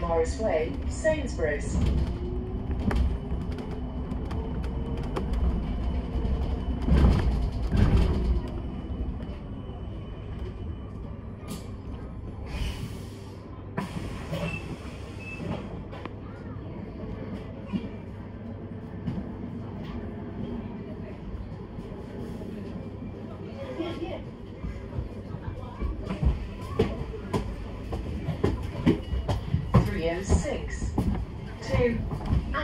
William Morris Way, Sainsbury's. Route 306 to Acton Vale.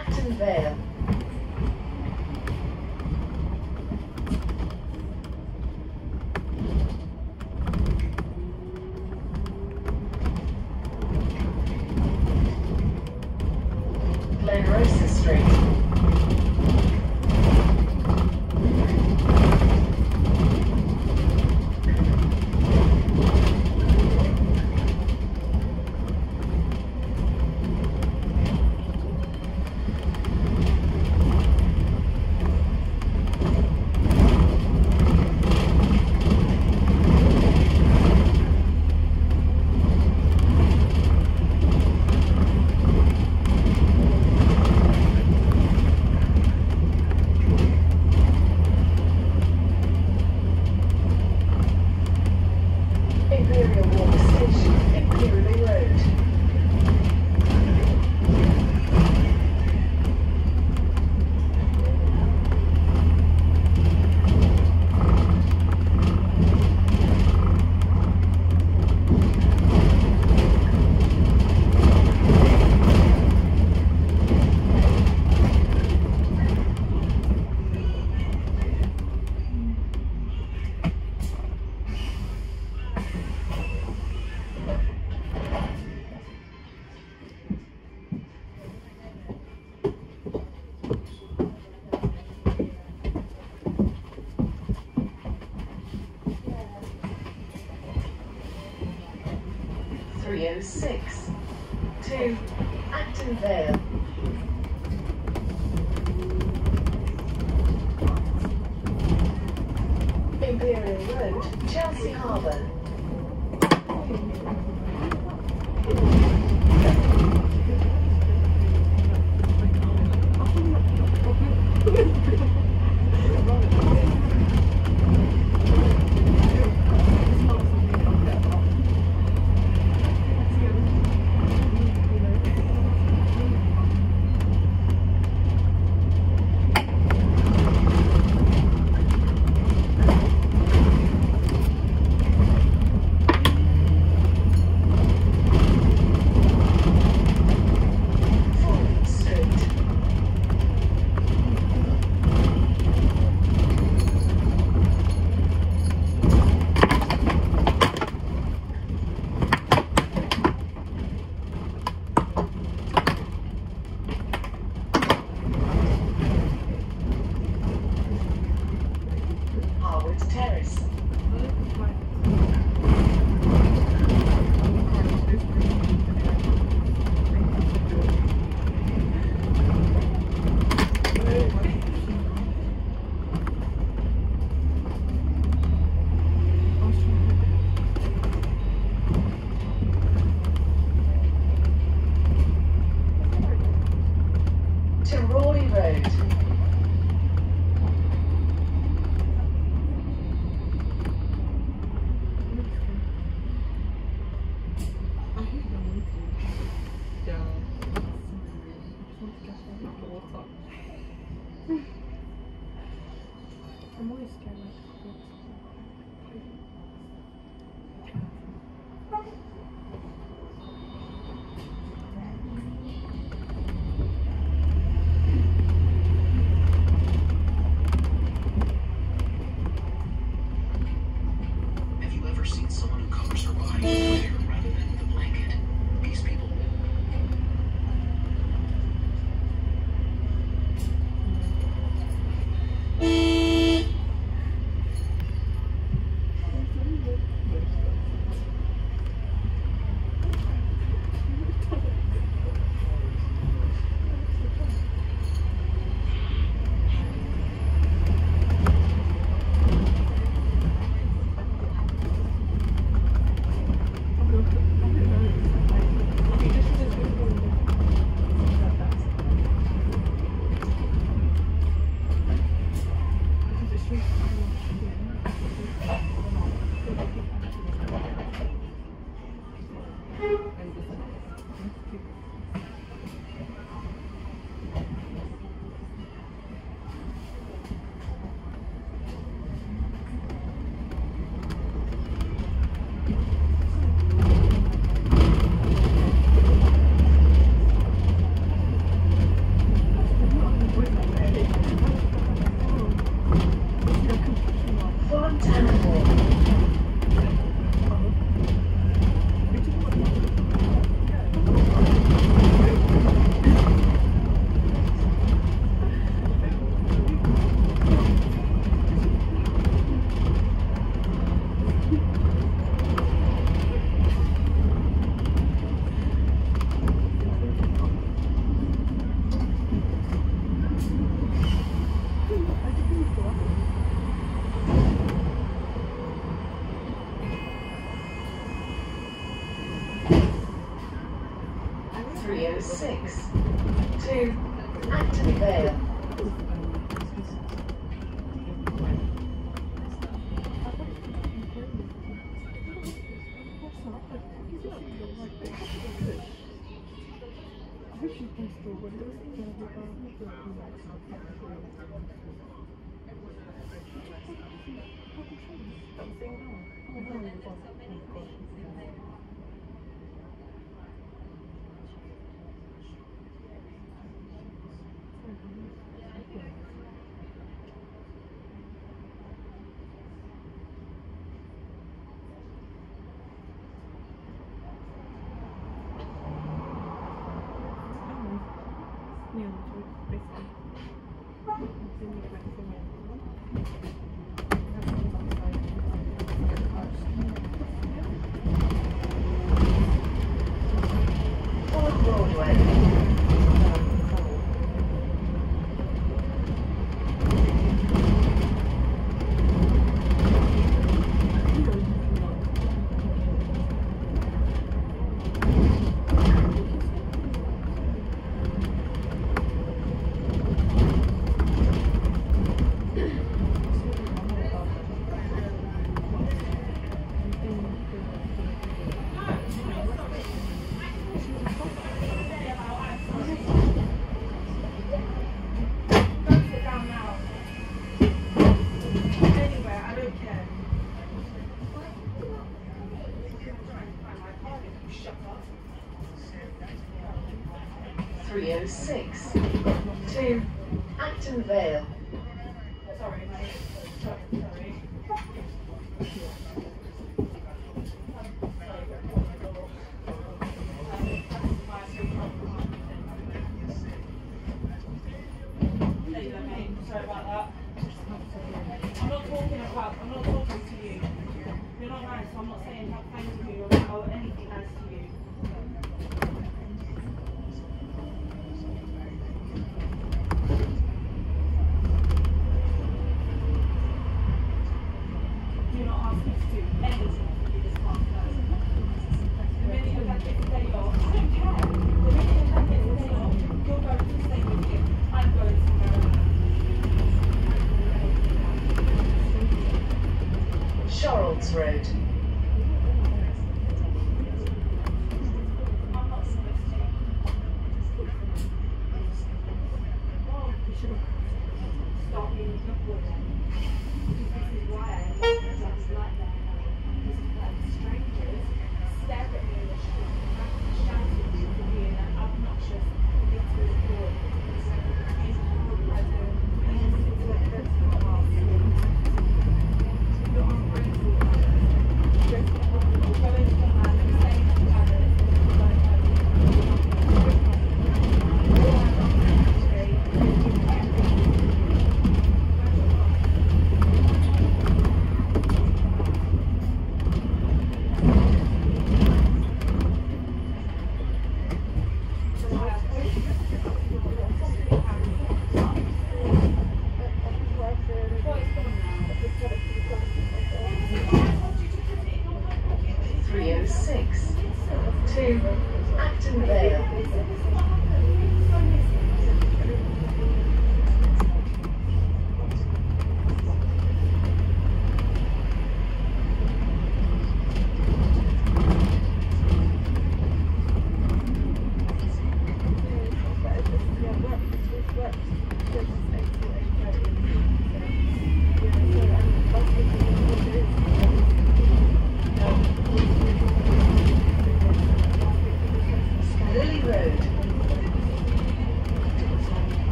Six to Acton Vale. Imperial Road, Chelsea Harbour. I'm always scared like this. Have you ever seen someone who covers her body with hair rather than with a blanket? These people. 306 to Acton Vale. Vale. Road.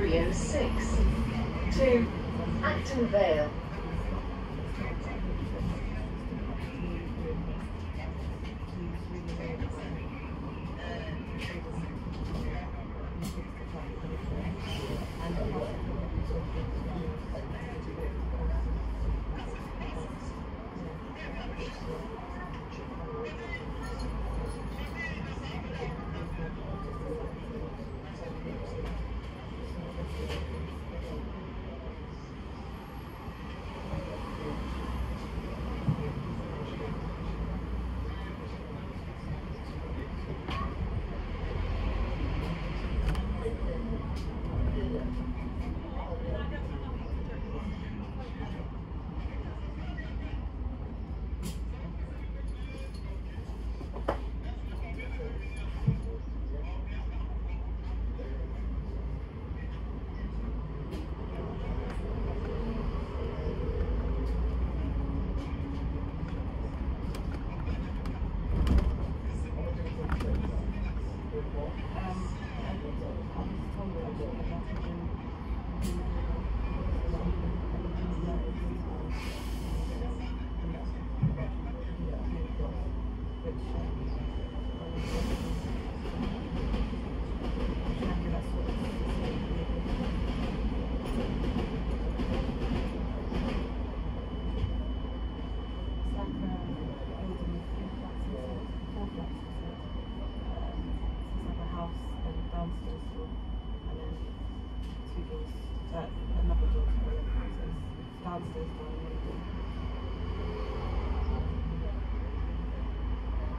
306 to Acton Vale.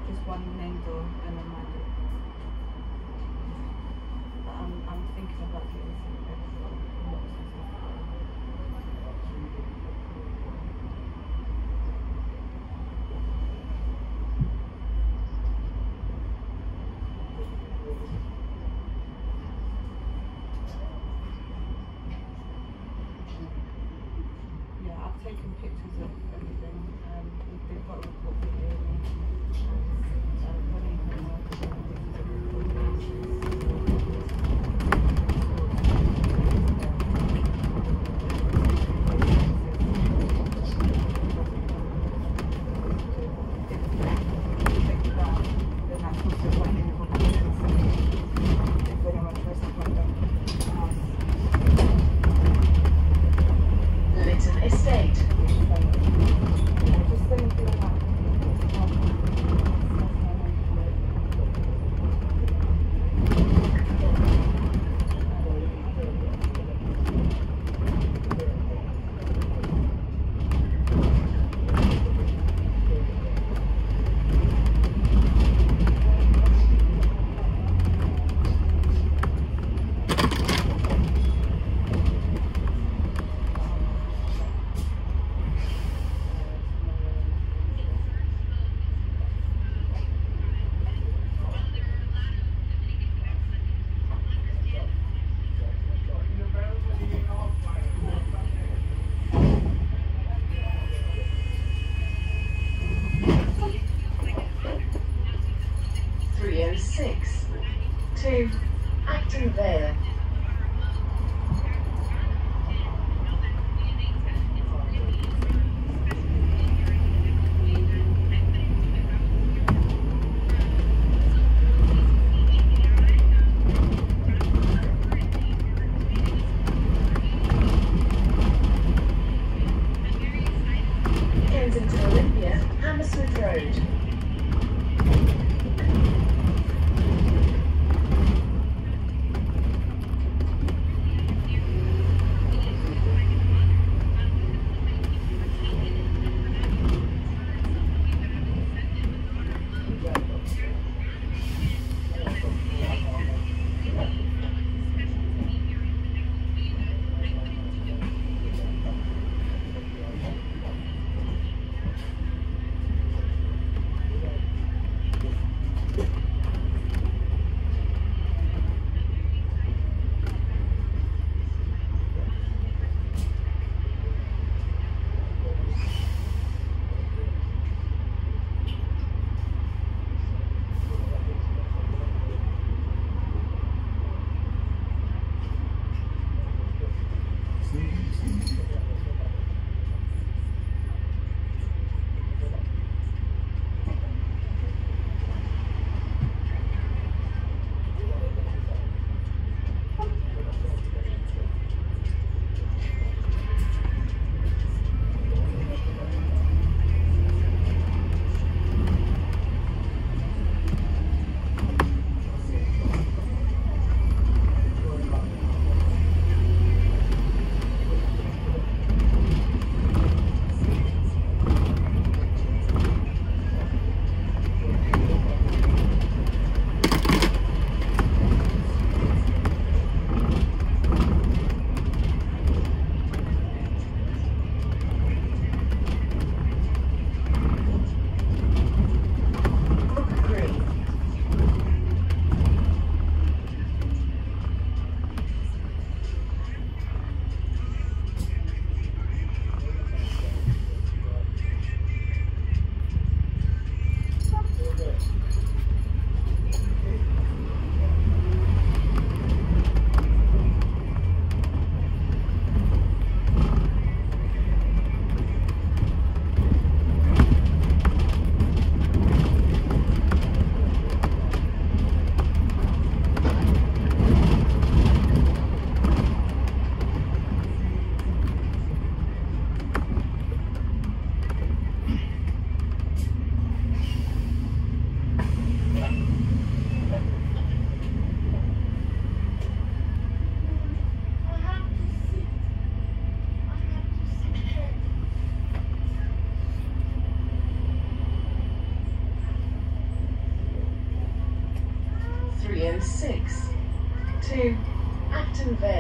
Just one main door and a man. I'm thinking about getting some extra blocks and stuff. Taking pictures of everything, they've got a report for you,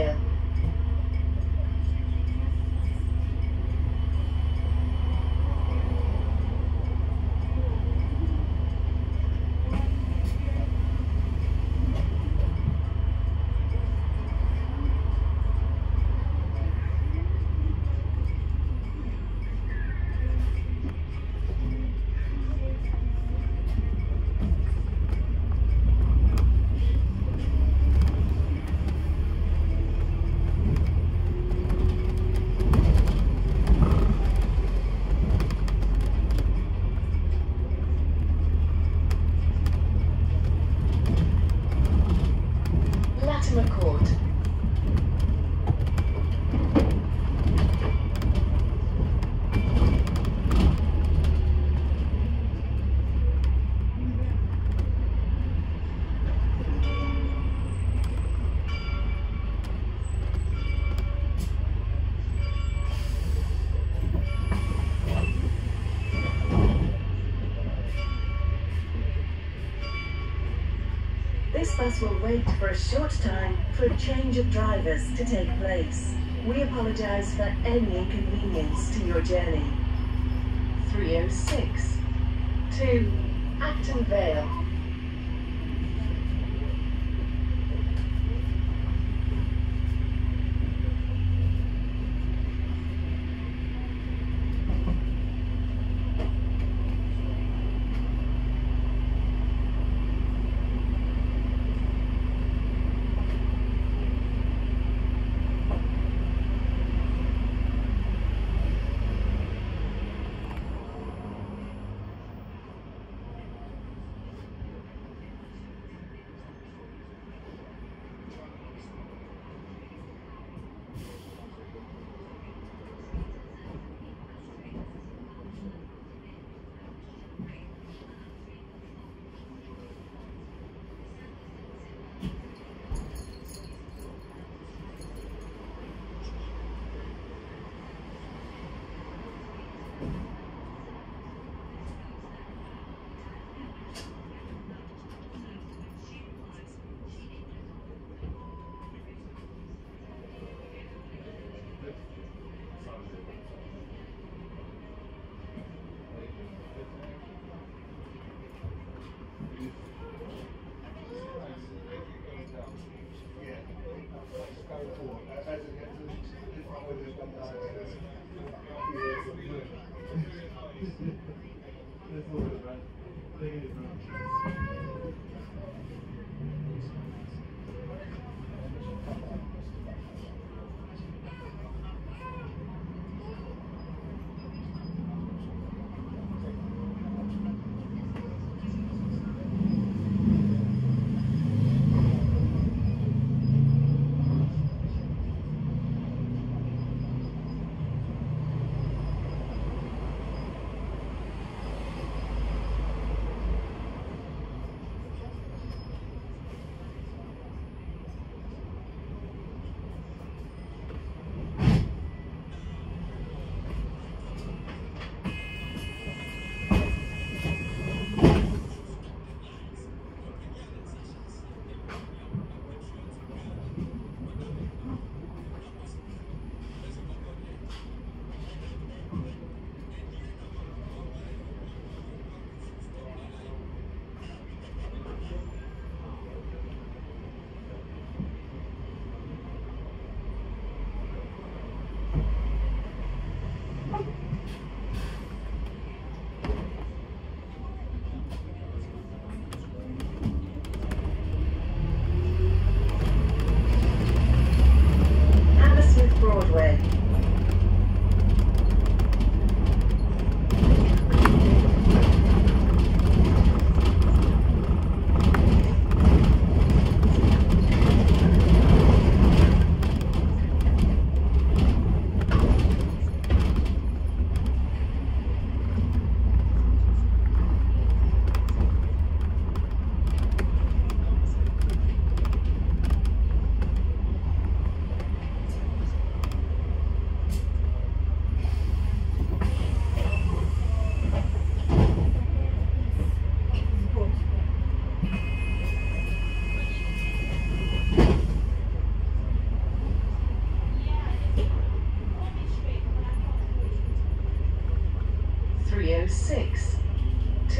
Vale. This bus will wait for a short time for a change of drivers to take place. We apologise for any inconvenience to your journey. 306 to Acton Vale.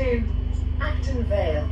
to Acton Vale.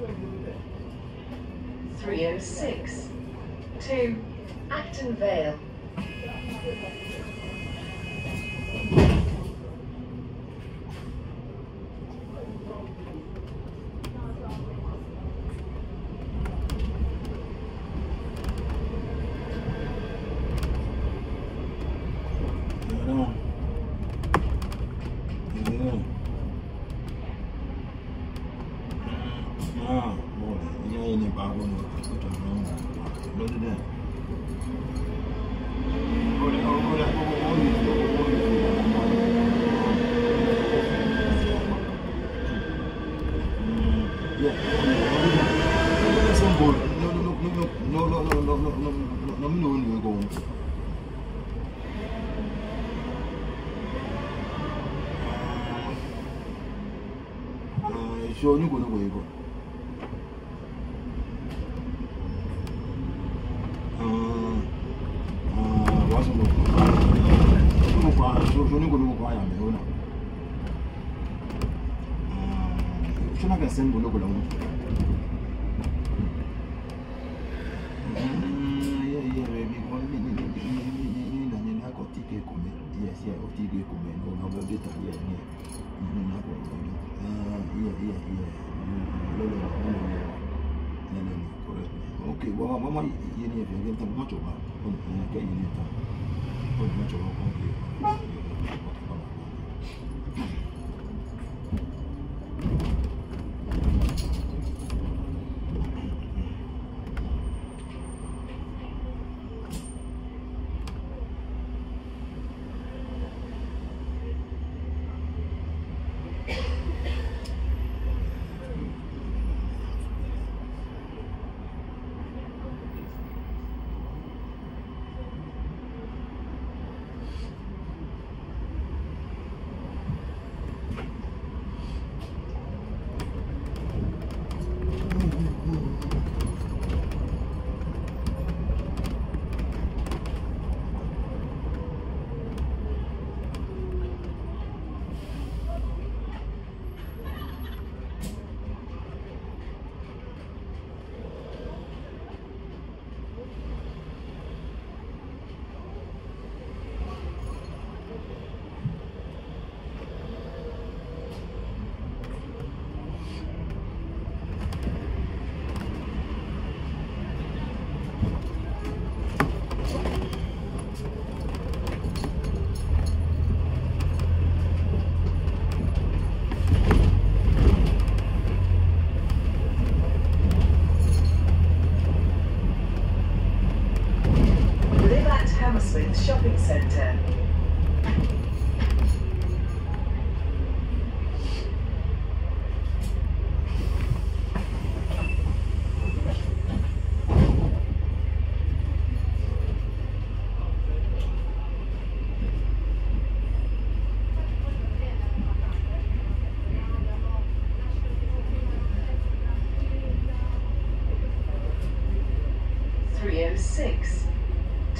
Route 306 to Acton Vale.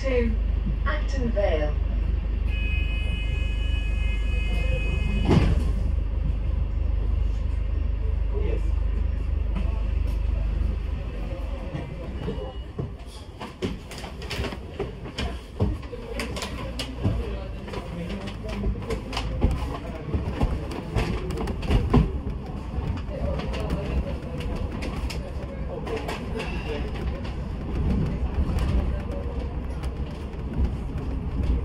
to Acton Vale. To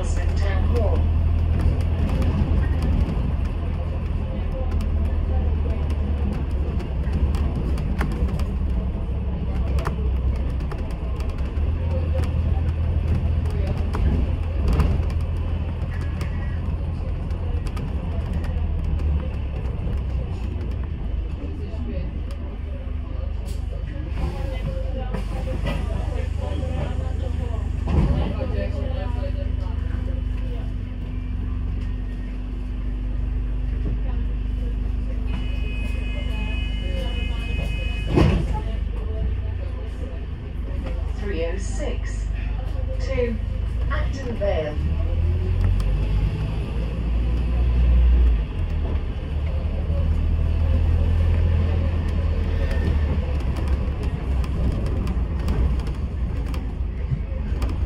Acton Vale.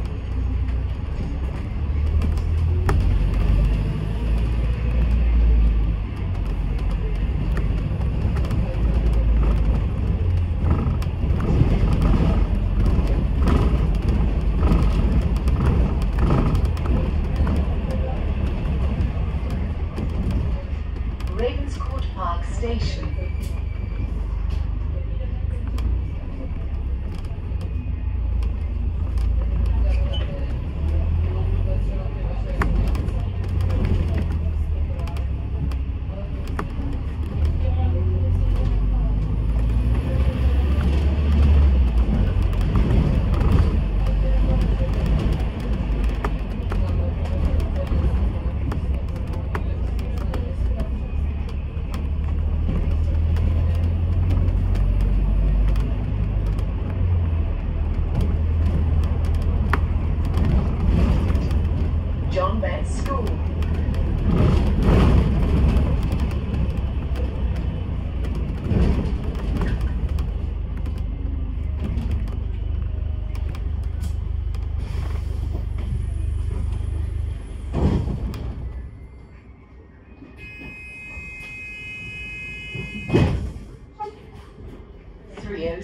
Station.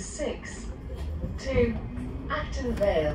Six to Acton Vale.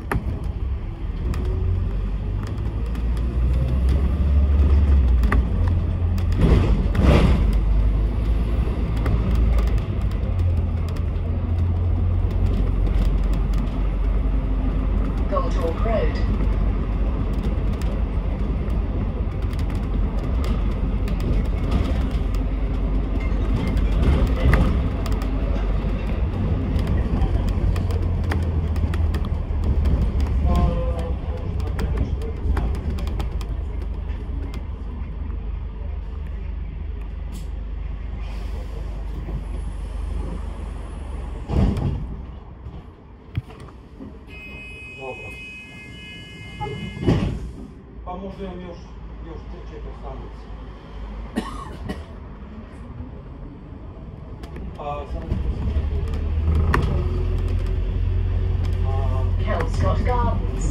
Już tycie to samiec. Kells Gardens.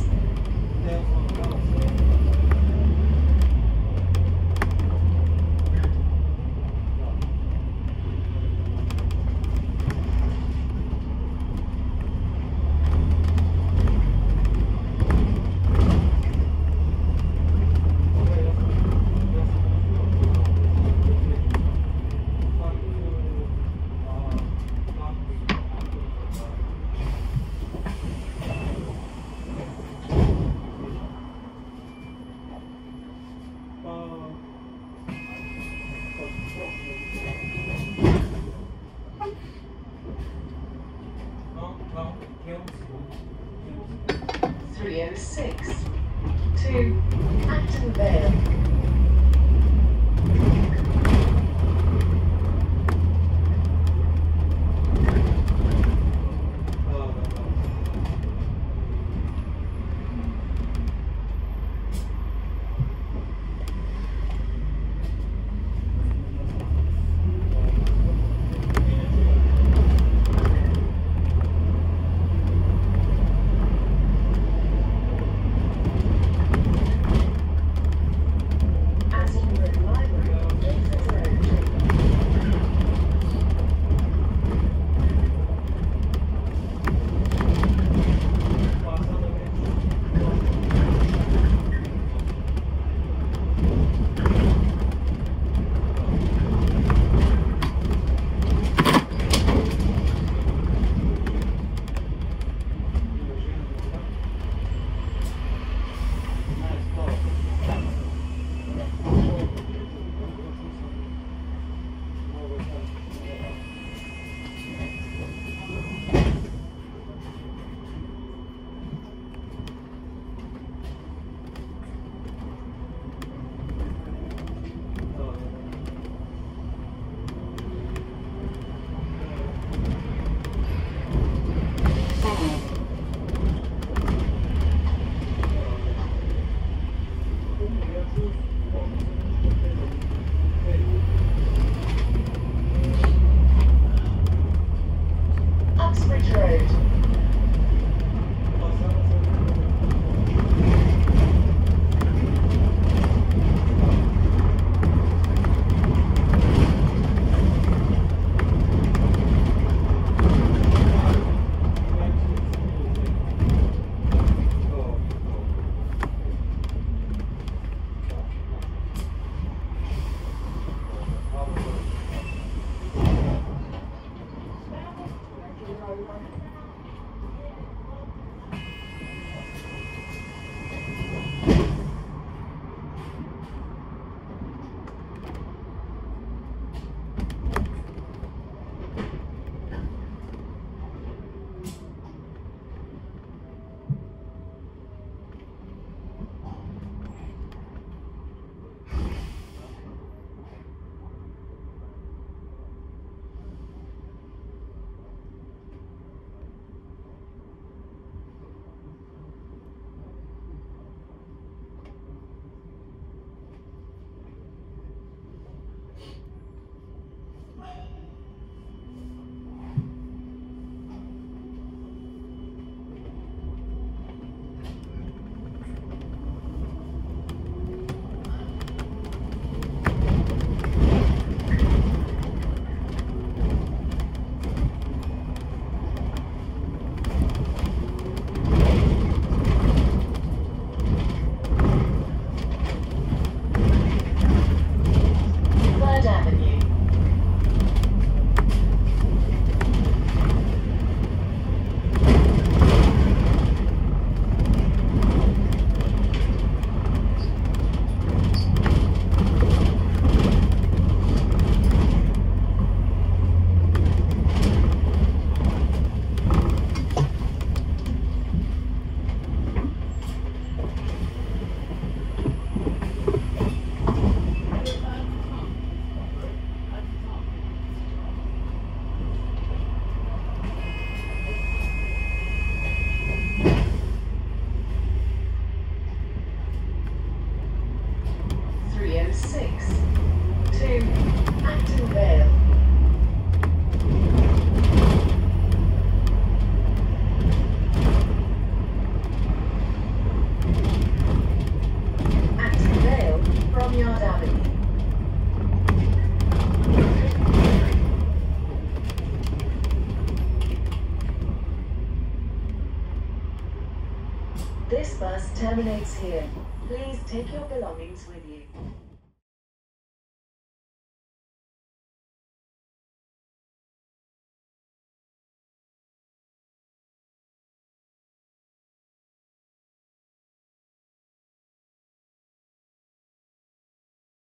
306 to Acton Vale. This bus terminates here. Please take your belongings with you.